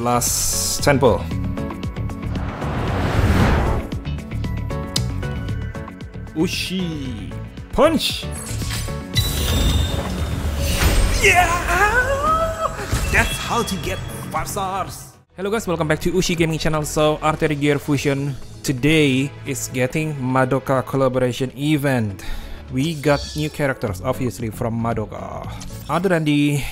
the last temple. Ushi punch. Yeah, that's how to get 5 stars. Hello guys, welcome back to Ushi Gaming Channel. So Artery Gear Fusion today is getting Madoka collaboration event. We got new characters obviously from Madoka. Other than the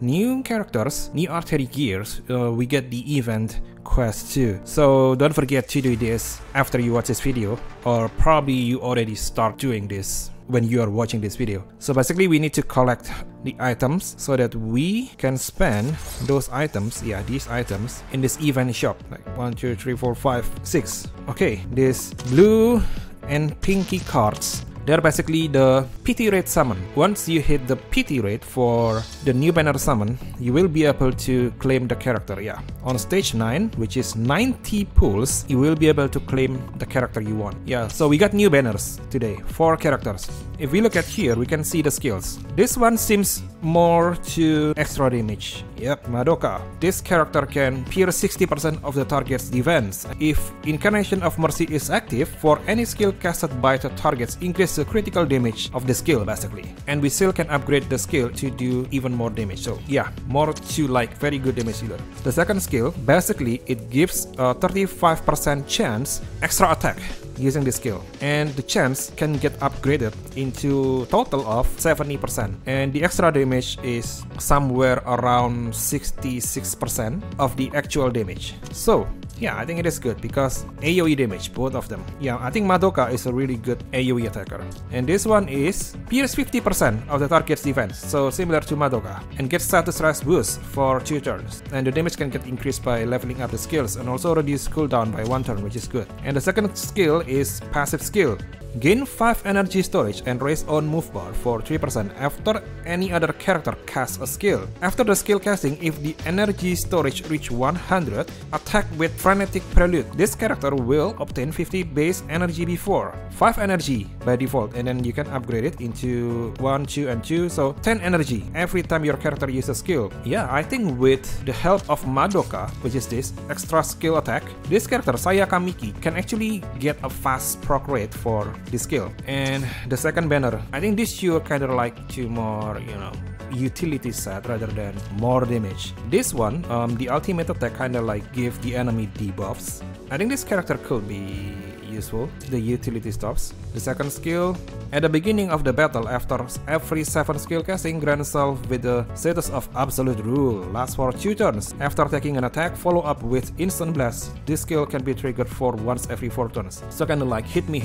new characters, new Artery Gears, we get the event quest too. So don't forget to do this after you watch this video, or probably you already start doing this when you are watching this video. So basically we need to collect the items so that we can spend those items, yeah, these items in this event shop, like 1 2 3 4 5 6. Okay, this blue and pinky cards, they're basically the pity rate summon. Once you hit the pity rate for the new banner summon, you will be able to claim the character, yeah. On stage 9, which is 90 pulls, you will be able to claim the character you want. Yeah, so we got new banners today, 4 characters. If we look at here, we can see the skills. This one seems more to extra damage. Yep, Madoka. This character can pierce 60% of the target's defense. If Incarnation of Mercy is active, for any skill casted by the targets, increase the critical damage of the skill basically. And we still can upgrade the skill to do even more damage. So yeah, more to like very good damage dealer. The second skill, basically it gives a 35% chance extra attack using this skill, and the chance can get upgraded into total of 70%, and the extra damage is somewhere around 66% of the actual damage. So yeah, I think it is good because AoE damage, both of them. Yeah, I think Madoka is a really good AoE attacker. And this one is pierce 50% of the target's defense, so similar to Madoka, and gets status rest boost for 2 turns. And the damage can get increased by leveling up the skills, and also reduce cooldown by 1 turn, which is good. And the second skill is passive skill. Gain 5 energy storage and raise own move bar for 3% after any other character casts a skill. After the skill casting, if the energy storage reach 100, attack with Frenetic Prelude. This character will obtain 50 base energy before, 5 energy by default, and then you can upgrade it into 1, 2, and 2, so 10 energy every time your character uses a skill. Yeah, I think with the help of Madoka, which is this extra skill attack, this character Sayaka Miki can actually get a fast proc rate for this skill. And the second banner, I think this should kind of like to more, you know, utility set rather than more damage. This one, the ultimate attack kind of like give the enemy debuffs. I think this character could be useful, the utility stops. The second skill, at the beginning of the battle, after every 7 skill casting, grant self with the status of absolute rule, lasts for 2 turns. After taking an attack, follow up with instant blast. This skill can be triggered for once every 4 turns, so kinda like hit me,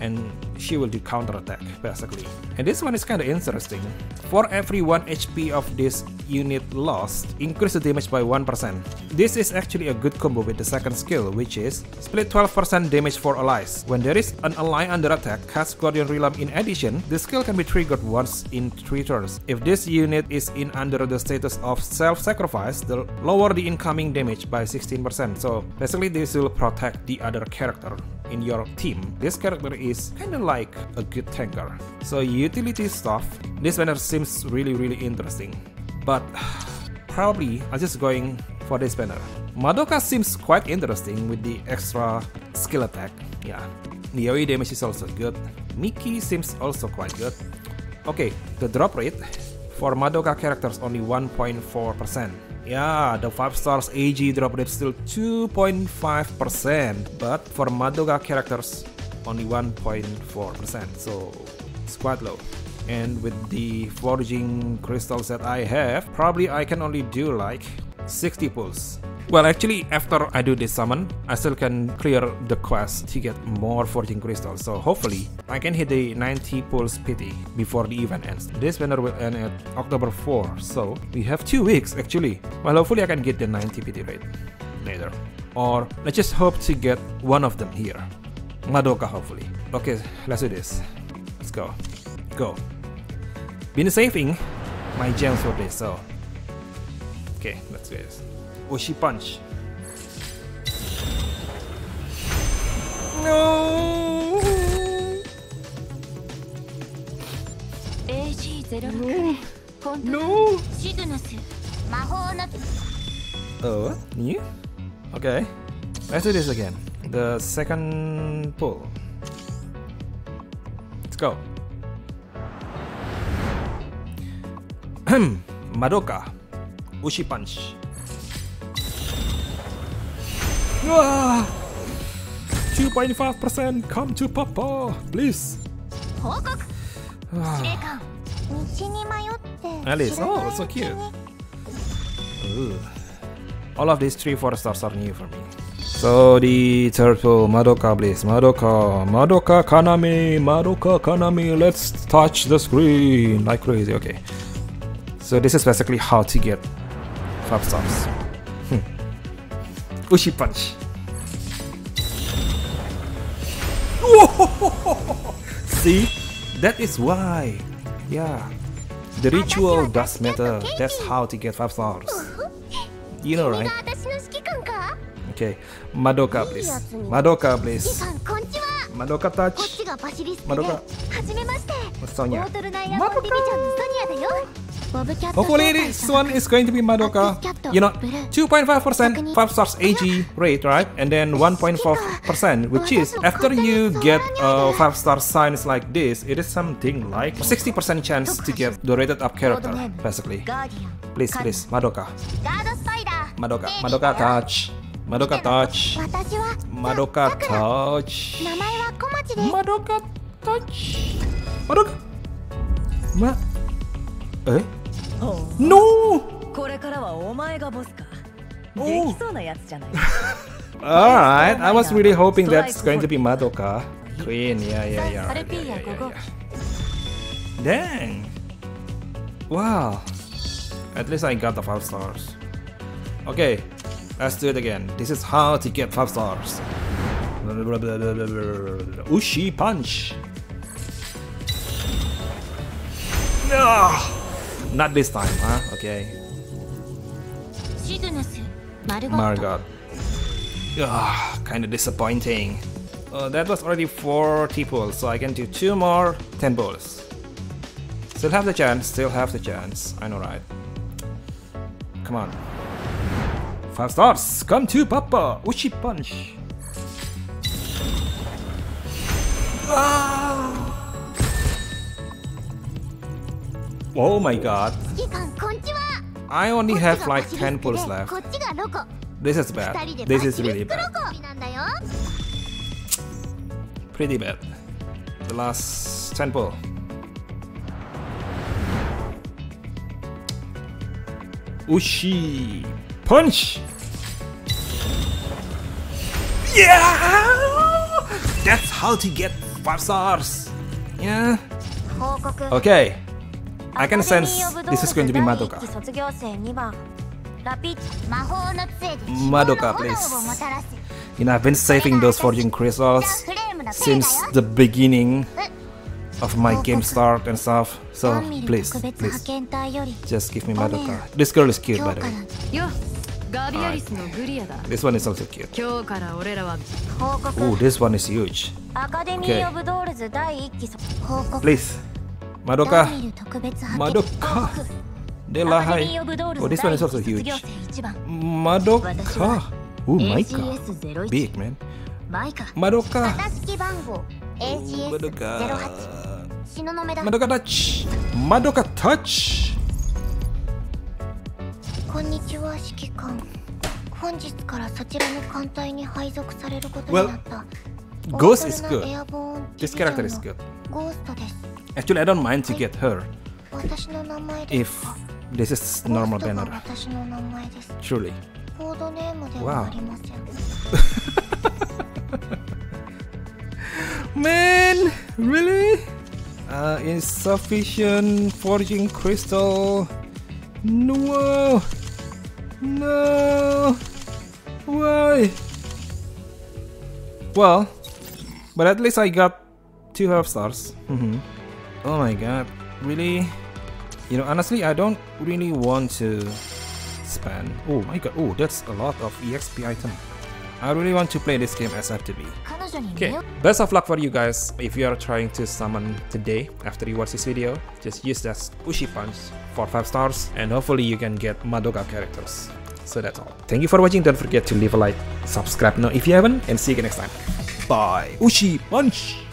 and she will do counter attack basically. And this one is kinda interesting. For every 1 HP of this unit lost, increase the damage by 1%. This is actually a good combo with the second skill, which is split 12% damage for allies. When there is an ally under attack, cast Guardian Realm in addition. This skill can be triggered once in 3 turns. If this unit is in under the status of self-sacrifice, they'll lower the incoming damage by 16%. So basically this will protect the other character in your team. This character is kinda like a good tanker. So utility stuff, this banner seems really interesting. But probably I'm just going for this banner. Madoka seems quite interesting with the extra skill attack. Yeah, the AoE damage is also good. Miki seems also quite good. Okay, the drop rate for Madoka characters only 1.4%. Yeah, the 5 stars AG drop rate still 2.5%, but for Madoka characters only 1.4%, so it's quite low. And with the forging crystals that I have, probably I can only do like 60 pulls. Well, actually, after I do this summon, I still can clear the quest to get more forging crystals. So hopefully, I can hit the 90 pulls pity before the event ends. This banner will end at October 4, so we have 2 weeks actually. Well, hopefully I can get the 90 pity rate later. Or let's just hope to get one of them here. Madoka, hopefully. Okay, let's do this. Let's go. Go. Been saving my gems for this, so... Okay, let's do this. Ushi punch. No. No. No. Oh, new? Okay. Let's do this again. The second pull. Let's go. Madoka. Ushi Punch. Ah! 2.5% come to Papa, please. Ah. Alice, oh, so cute. Ooh. All of these 3 4-stars are new for me. So the third pull, Madoka, please. Madoka, Madoka Kaname, Madoka Kaname. Let's touch the screen like crazy. Okay. So this is basically how to get 5 stars. Ushi Punch. Whoa! See, that is why. Yeah, the ritual does matter. That's how to get 5 stars. You know, right? Okay, Madoka, please. Madoka, please. Madoka touch. Madoka. What's Sonya? Madoka. Hopefully this one is going to be Madoka. You know, 2.5% 5 stars AG rate, right? And then 1.4%, which is after you get a 5-star signs like this, it is something like 60% chance to get the rated up character, basically. Please, please, Madoka. Madoka, Madoka touch. Madoka touch. Madoka touch. Madoka touch. Madoka. Ma. Eh? No. Oh. All right. I was really hoping that's going to be Madoka Queen. Yeah. Dang. Wow. At least I got the 5 stars. Okay. Let's do it again. This is how to get 5 stars. Ushi Punch. No, not this time, huh? Okay. Margot. Ah, kind of disappointing. That was already 4 T-balls, so I can do 2 more 10 balls. Still have the chance. Still have the chance. I know, right? Come on. 5 stars, come to Papa. Ushi Punch. Ah. Oh my god. I only have like 10 pulls left. This is bad. This is really bad. Pretty bad. The last 10 pull. Ushi Punch! Yeah! That's how to get 5 stars! Yeah? Okay. I can sense this is going to be Madoka. Madoka, please. You know, I've been saving those fortune crystals since the beginning of my game start and stuff. So, please, please. Just give me Madoka. This girl is cute, by the way. Right. This one is also cute. Ooh, this one is huge. Okay. Please, Madoka. Madoka. Delahai. Oh, this one is also huge. Madoka. Ooh, Maika. Big, man. Madoka. Ooh, Madoka. Madoka touch. Madoka touch. Well, Ghost is good. This character is good. Actually, I don't mind to get her if this is normal banner. Truly. Wow. Man, really? Insufficient forging crystal. No. No. Why? Well, but at least I got 2 half stars. Oh my god, really? You know, honestly, I don't really want to spend. Oh my god, oh, that's a lot of EXP item. I really want to play this game as FTB. Okay, best of luck for you guys. If you are trying to summon today after you watch this video, just use that Ushi Punch for 5 stars and hopefully you can get Madoka characters. So that's all. Thank you for watching. Don't forget to leave a like, subscribe now if you haven't, and see you again next time. Bye. Ushi punch.